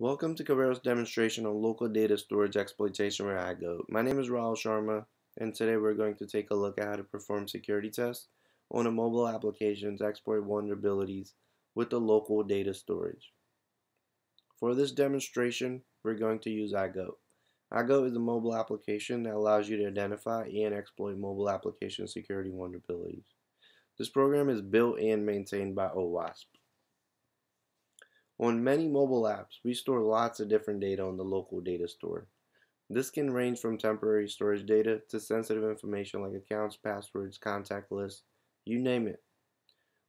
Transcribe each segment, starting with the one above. Welcome to Coveros demonstration on local data storage exploitation with iGoat. My name is Rahul Sharma, and today we're going to take a look at how to perform security tests on a mobile application's exploit vulnerabilities with the local data storage. For this demonstration, we're going to use iGoat. iGoat is a mobile application that allows you to identify and exploit mobile application security vulnerabilities. This program is built and maintained by OWASP. On many mobile apps, we store lots of different data on the local data store. This can range from temporary storage data to sensitive information like accounts, passwords, contact lists, you name it.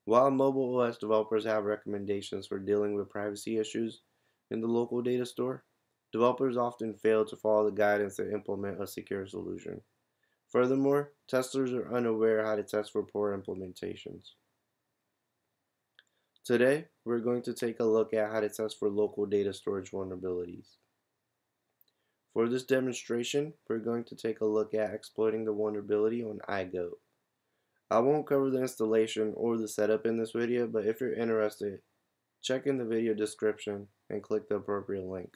While mobile OS developers have recommendations for dealing with privacy issues in the local data store, developers often fail to follow the guidance and implement a secure solution. Furthermore, testers are unaware how to test for poor implementations. Today, we're going to take a look at how to test for local data storage vulnerabilities. For this demonstration, we're going to take a look at exploiting the vulnerability on iGoat. I won't cover the installation or the setup in this video, but if you're interested, check in the video description and click the appropriate link.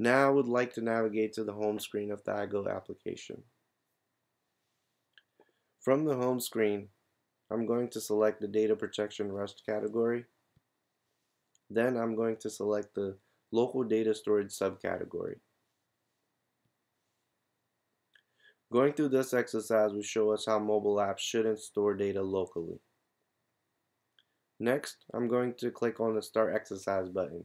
Now I would like to navigate to the home screen of the iGoat application. From the home screen, I'm going to select the Data Protection REST category. Then I'm going to select the Local Data Storage subcategory. Going through this exercise will show us how mobile apps shouldn't store data locally. Next, I'm going to click on the Start Exercise button.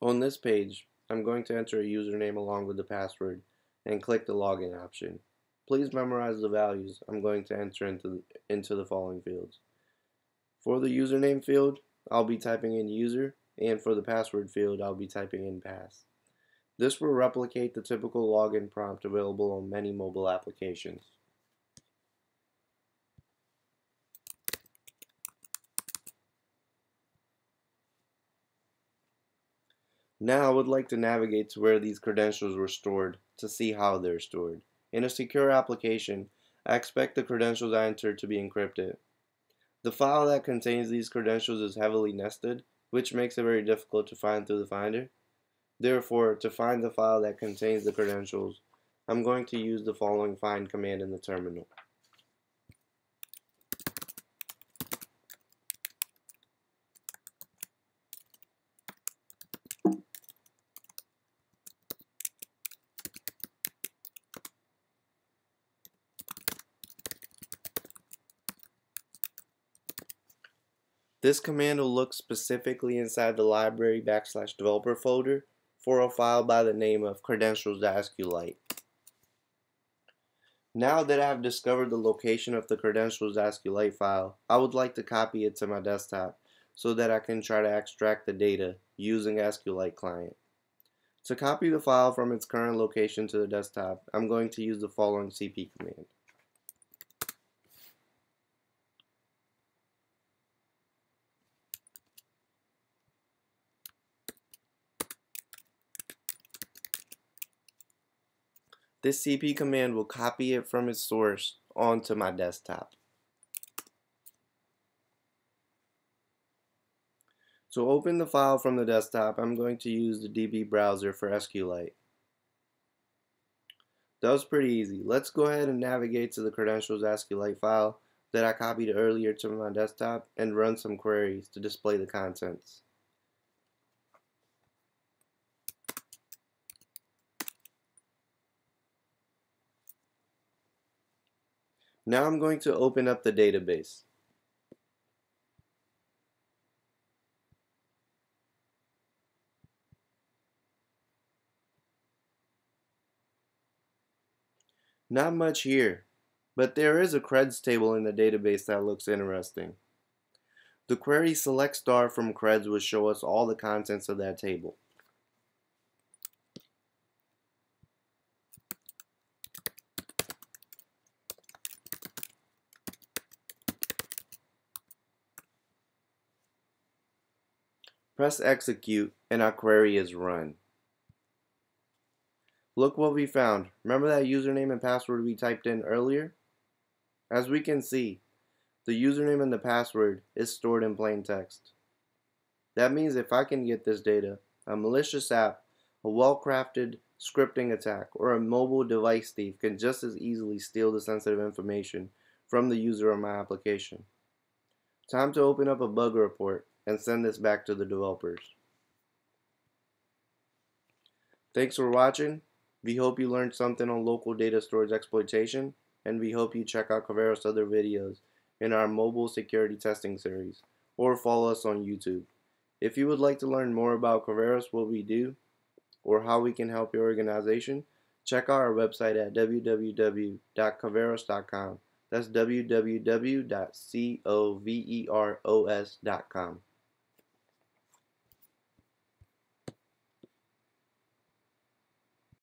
On this page, I'm going to enter a username along with the password and click the Login option. Please memorize the values I'm going to enter into the following fields. For the username field, I'll be typing in user, and for the password field, I'll be typing in pass. This will replicate the typical login prompt available on many mobile applications. Now I would like to navigate to where these credentials were stored to see how they're stored. In a secure application, I expect the credentials I entered to be encrypted. The file that contains these credentials is heavily nested, which makes it very difficult to find through the Finder. Therefore, to find the file that contains the credentials, I'm going to use the following find command in the terminal. This command will look specifically inside the library /developer folder for a file by the name of credentials.sqlite. Now that I have discovered the location of the credentials.sqlite file, I would like to copy it to my desktop so that I can try to extract the data using SQLite client. To copy the file from its current location to the desktop, I'm going to use the following cp command. This cp command will copy it from its source onto my desktop. To open the file from the desktop, I'm going to use the DB browser for SQLite. That was pretty easy. Let's go ahead and navigate to the credentials.sqlite file that I copied earlier to my desktop and run some queries to display the contents. Now I'm going to open up the database. Not much here, but there is a creds table in the database that looks interesting. The query select star from creds will show us all the contents of that table. Press execute and our query is run. Look what we found. Remember that username and password we typed in earlier? As we can see, the username and the password is stored in plain text. That means if I can get this data, a malicious app, a well-crafted scripting attack, or a mobile device thief can just as easily steal the sensitive information from the user of my application. Time to open up a bug report and send this back to the developers. Thanks for watching. We hope you learned something on local data storage exploitation, and we hope you check out Coveros' other videos in our mobile security testing series, or follow us on YouTube. If you would like to learn more about Coveros, what we do, or how we can help your organization, check out our website at www.coveros.com. That's www.coveros.com.